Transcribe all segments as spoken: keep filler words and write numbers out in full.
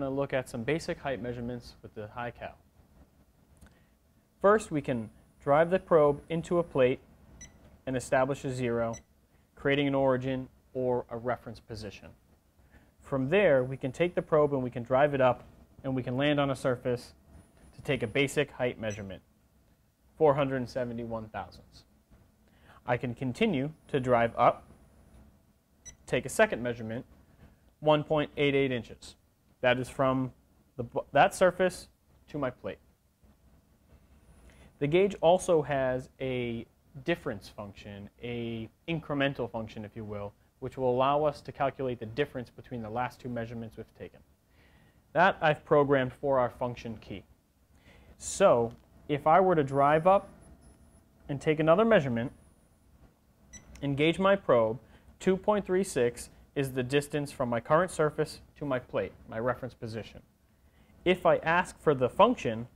going to look at some basic height measurements with the Hi-Cal. First, we can drive the probe into a plate and establish a zero, creating an origin or a reference position. From there, we can take the probe and we can drive it up, and we can land on a surface to take a basic height measurement, four hundred seventy-one thousandths. I can continue to drive up, take a second measurement, one point eight eight inches. That is from the, that surface to my plate. The gauge also has a difference function, a incremental function, if you will, which will allow us to calculate the difference between the last two measurements we've taken. That I've programmed for our function key. So if I were to drive up and take another measurement, engage my probe, two point three six is the distance from my current surface to my plate, my reference position. If I ask for the function,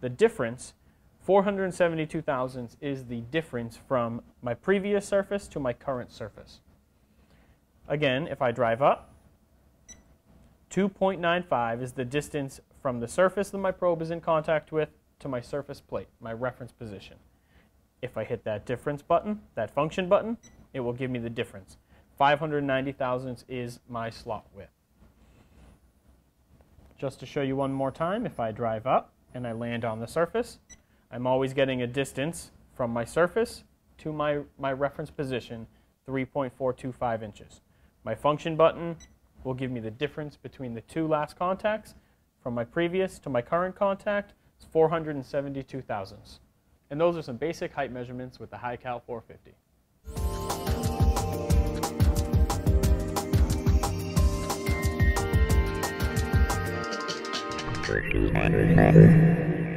the difference, four hundred seventy-two thousandths is the difference from my previous surface to my current surface. Again, if I drive up, two point nine five is the distance from the surface that my probe is in contact with to my surface plate, my reference position. If I hit that difference button, that function button, it will give me the difference. five hundred ninety thousandths is my slot width. Just to show you one more time, if I drive up and I land on the surface, I'm always getting a distance from my surface to my, my reference position, three point four two five inches. My function button will give me the difference between the two last contacts. From my previous to my current contact, it's four hundred seventy-two thousandths. And those are some basic height measurements with the Hi-Cal four fifty. Tricky matter.